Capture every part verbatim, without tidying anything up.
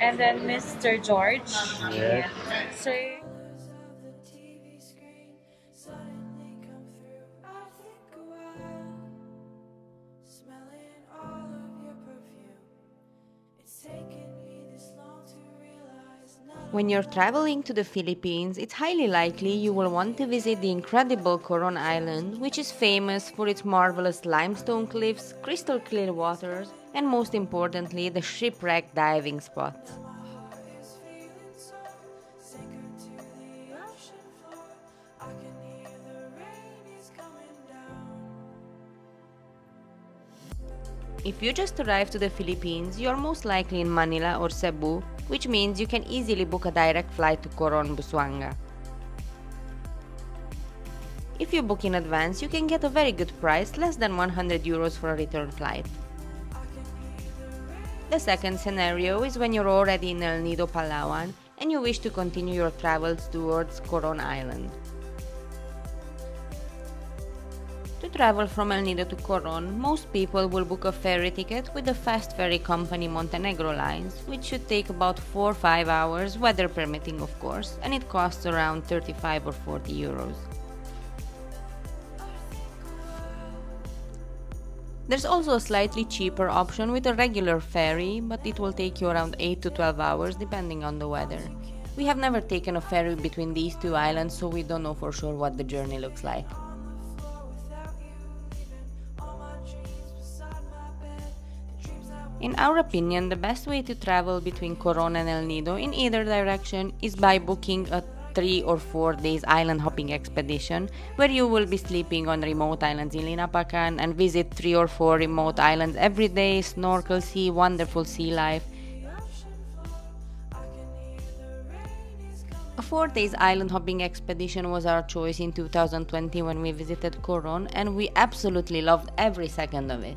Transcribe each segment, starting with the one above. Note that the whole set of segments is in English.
And then Mister George. Yes. Sir. When you're traveling to the Philippines, it's highly likely you will want to visit the incredible Coron Island, which is famous for its marvelous limestone cliffs, crystal clear waters, and most importantly, the shipwreck diving spots. If you just arrived to the Philippines, you're most likely in Manila or Cebu, which means you can easily book a direct flight to Coron, Busuanga. If you book in advance, you can get a very good price, less than one hundred euros for a return flight. The second scenario is when you're already in El Nido Palawan and you wish to continue your travels towards Coron Island. To travel from El Nido to Coron, most people will book a ferry ticket with the fast ferry company Montenegro Lines, which should take about four to five hours, weather permitting of course, and it costs around thirty-five or forty euros. There's also a slightly cheaper option with a regular ferry, but it will take you around eight to twelve hours depending on the weather. We have never taken a ferry between these two islands, so we don't know for sure what the journey looks like. In our opinion, the best way to travel between Coron and El Nido in either direction is by booking a three or four days island hopping expedition, where you will be sleeping on remote islands in Linapacan and visit three or four remote islands every day, snorkel, see wonderful sea life. A four days island hopping expedition was our choice in two thousand twenty when we visited Coron, and we absolutely loved every second of it.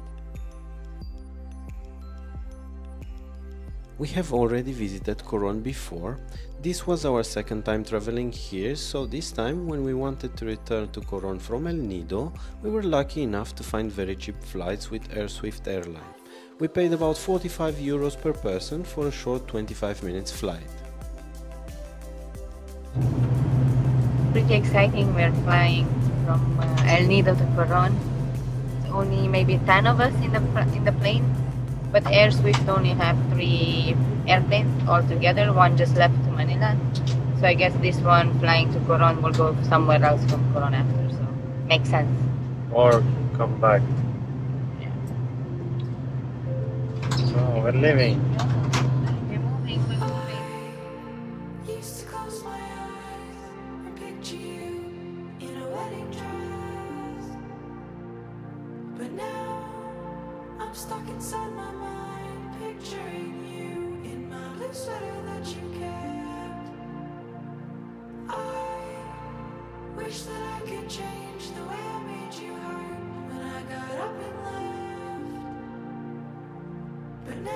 We have already visited Coron before. This was our second time traveling here, so this time when we wanted to return to Coron from El Nido, we were lucky enough to find very cheap flights with AirSwift Airline. We paid about forty-five euros per person for a short twenty-five minutes flight. Pretty exciting, we're flying from uh, El Nido to Coron. It's only maybe ten of us in the, in the plane. But AirSwift only have three airplanes altogether, one just left to Manila. So I guess this one flying to Coron will go somewhere else from Coron after, so makes sense. Or come back. Yeah. So we're leaving. We're moving, we're moving. Used to close my eyes and picture you in a wedding dress. But now I'm stuck inside my mind, picturing you in my blue sweater that you kept. I wish that I could change the way I made you hurt when I got up and left. But now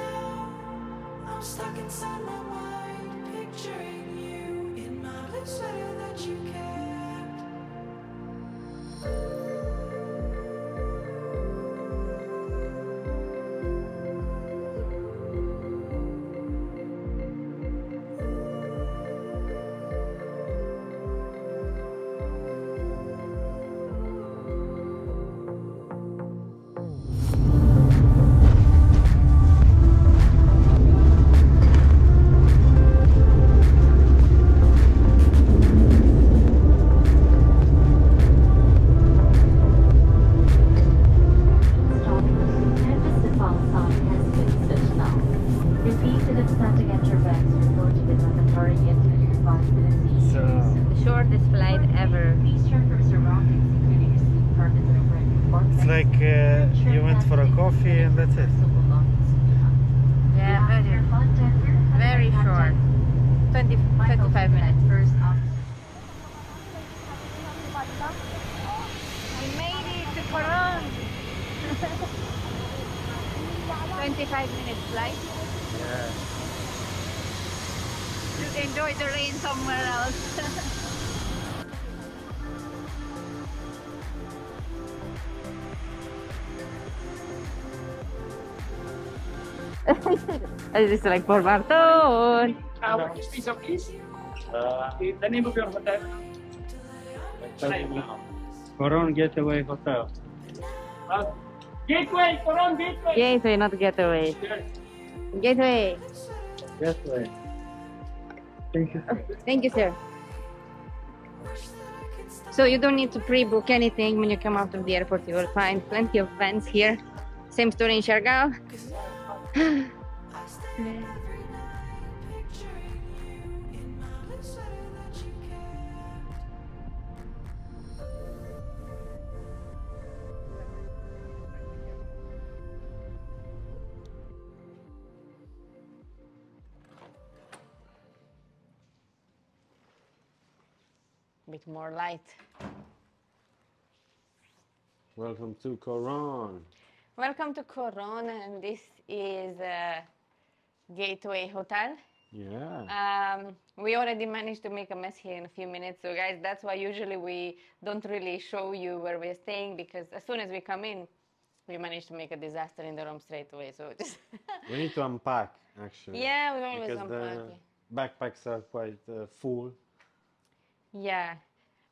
I'm stuck inside my mind, picturing you in my blue sweater that you kept. Shortest flight ever. It's like uh, you went for a coffee and that's it. Yeah, very, very short. twenty, twenty-five minutes. We made it to Coron. twenty-five minutes flight. Yeah. you enjoy the rain somewhere else. It's like for Barton. Uh, what is piece of this? Uh, the name of your hotel? Coron Gateway Hotel. Uh, Gateway, Coron Gateway. Gateway, not Gateway. Yes. Gateway. Gateway. Thank you. Sir. Thank you, sir. So you don't need to pre-book anything when you come out of the airport. You will find plenty of fans here. Same story in Siargao. A bit more light. Welcome to Coron. Welcome to Coron, and this is uh, Gateway Hotel. Yeah. Um, we already managed to make a mess here in a few minutes, so guys, that's why usually we don't really show you where we're staying, because as soon as we come in, we managed to make a disaster in the room straight away. So just we need to unpack, actually. Yeah, we always because unpack. The backpacks are quite uh, full. Yeah.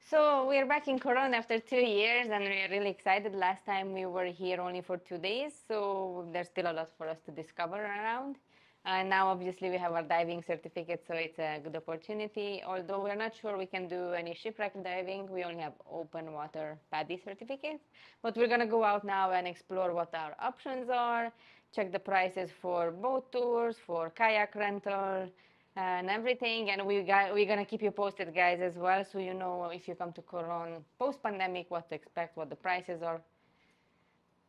So we're back in Coron after two years and we're really excited. Last time we were here only for two days, so there's still a lot for us to discover around. And uh, now obviously we have our diving certificate, so it's a good opportunity. Although we're not sure we can do any shipwreck diving, we only have open water PADI certificates. But we're going to go out now and explore what our options are, check the prices for boat tours, for kayak rental, and everything, and we got, we're going to keep you posted, guys, as well, so you know if you come to Coron post-pandemic, what to expect, what the prices are.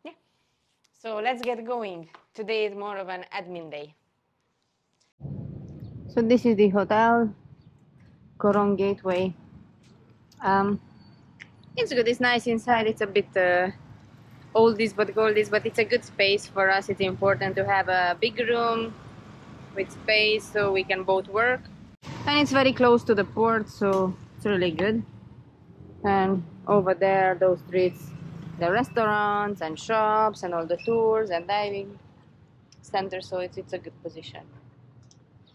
Yeah. So let's get going. Today is more of an admin day. So this is the hotel, Coron Gateway. Um, it's good. It's nice inside. It's a bit uh, oldies but goldies, but it's a good space for us. It's important to have a big room with space so we can both work, and it's very close to the port, so it's really good. And over there, those streets, the restaurants and shops and all the tours and diving center, so it's, it's a good position.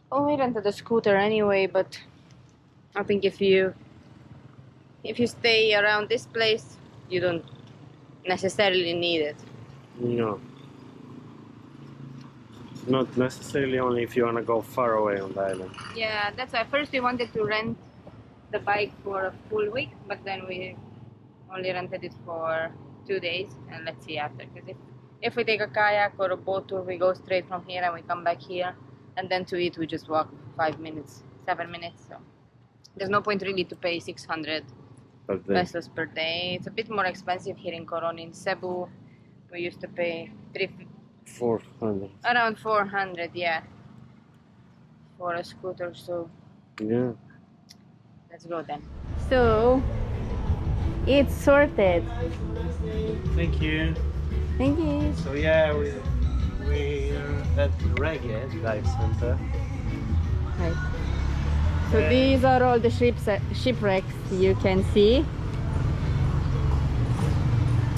Oh, we rented a scooter anyway, but I think if you if you stay around this place, you don't necessarily need it. No. Not necessarily, only if you want to go far away on the island. Yeah, that's why first we wanted to rent the bike for a full week, but then we only rented it for two days, and let's see after. Because if, if we take a kayak or a boat tour, we go straight from here and we come back here, and then to eat we just walk five minutes, seven minutes. So there's no point really to pay six hundred pesos per day. It's a bit more expensive here in Coron. In Cebu, we used to pay three fifty. four hundred. Around four hundred, yeah. For a scooter, so. Yeah. Let's go then. So, it's sorted. Thank you. Thank you. So, yeah, we, we're at Regent Dive Center. Right. So, yeah. These are all the ships, shipwrecks you can see.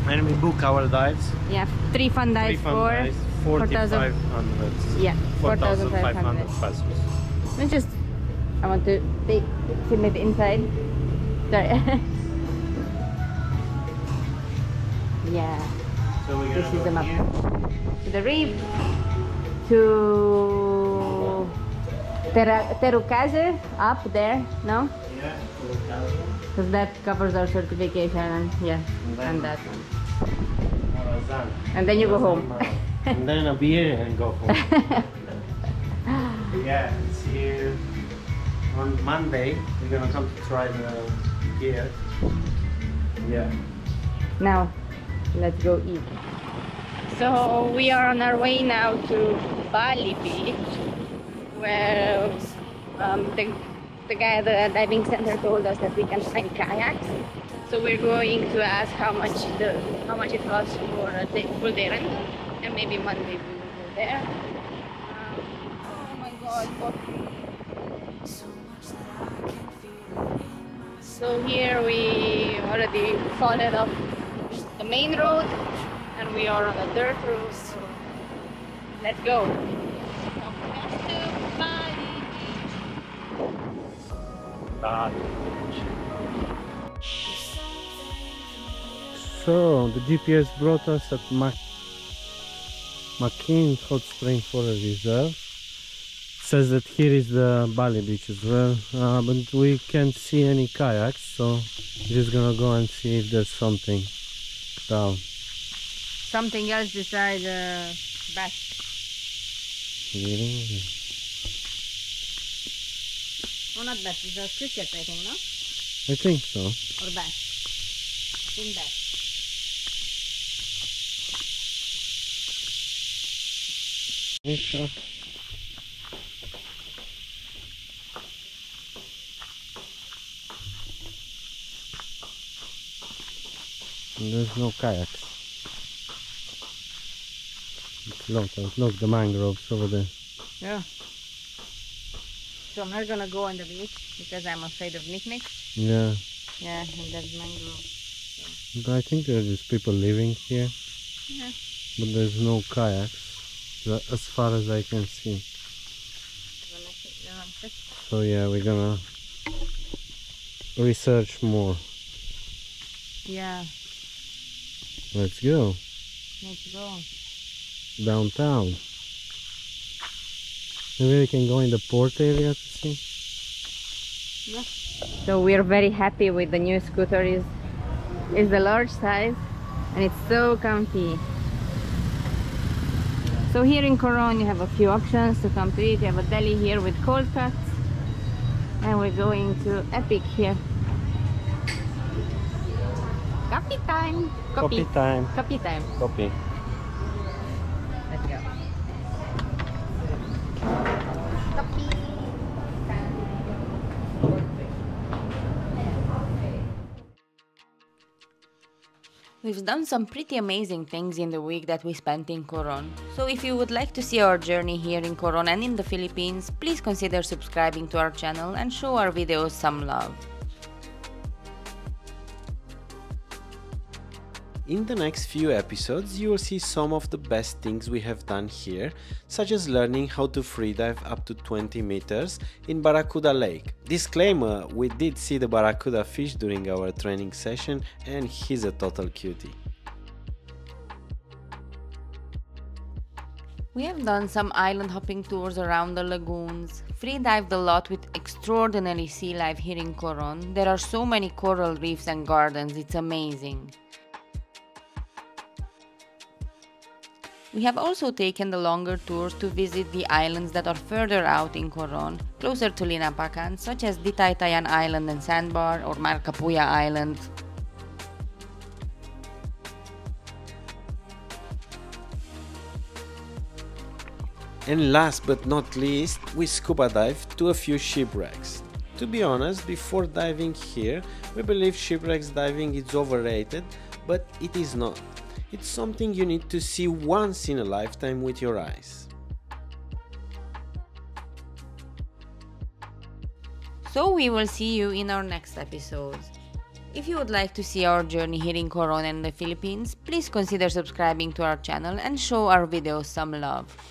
And we book our dives. Yeah, three fun dives for four thousand five hundred. Yeah, four thousand five hundred pesos. Let me just, I want to take it inside. Sorry. Yeah. So we're this is the map. To the reef, to Terukaze, up there, no? Yeah, Terukaze. Because that covers our certification, and yeah, and, and that one. And then you go home. And then a beer and go home. Yeah, it's here. On Monday, we're gonna come to try the beer. Yeah. Now, let's go eat. So we are on our way now to Bali Beach, where um, the The guy at the diving center told us that we can find kayaks, so we're going to ask how much the how much it costs for a day, full day rent, and maybe Monday we will go there. Um, oh my God! So here we already followed up the main road and we are on a dirt road, so let's go. So the G P S brought us at McKean's Hot Spring Forest Reserve. Says that here is the Bali beach as well, uh, but we can't see any kayaks, so we're just gonna go and see if there's something down. Something else besides uh, bass. Really? Well, not bass, it's a cricket, I think, no? I think so. Or bass. I think bass. Mitra. There's no kayaks. It's locked out. Look, the mangroves over there. Yeah. So I'm not gonna go on the beach because I'm afraid of knickknacks. Yeah. Yeah, and there's mangroves. So. I think there are just people living here. Yeah. But there's no kayaks as far as I can see. So yeah, we're gonna research more. Yeah. Let's go. Let's go. Downtown. Maybe we can go in the port area to see. Yeah. So we are very happy with the new scooter. It's, it's a large size and it's so comfy. So here in Coron you have a few options to come to eat. You have a deli here with cold cuts. And we're going to Epic here. Coffee time! Coffee time! Coffee time! Coffee! Let's go! Coffee time! We've done some pretty amazing things in the week that we spent in Coron. So if you would like to see our journey here in Coron and in the Philippines, please consider subscribing to our channel and show our videos some love. In the next few episodes, you will see some of the best things we have done here, such as learning how to freedive up to twenty meters in Barracuda Lake. Disclaimer, we did see the barracuda fish during our training session and he's a total cutie. We have done some island hopping tours around the lagoons, freedived a lot with extraordinary sea life here in Coron. There are so many coral reefs and gardens, it's amazing. We have also taken the longer tours to visit the islands that are further out in Coron, closer to Linapacan, such as Ditaitayan Island and Sandbar or Marcapuya Island. And last but not least, we scuba dived to a few shipwrecks. To be honest, before diving here, we believe shipwrecks diving is overrated, but it is not. It's something you need to see once in a lifetime with your eyes. So we will see you in our next episodes. If you would like to see our journey here in Coron and the Philippines, please consider subscribing to our channel and show our videos some love.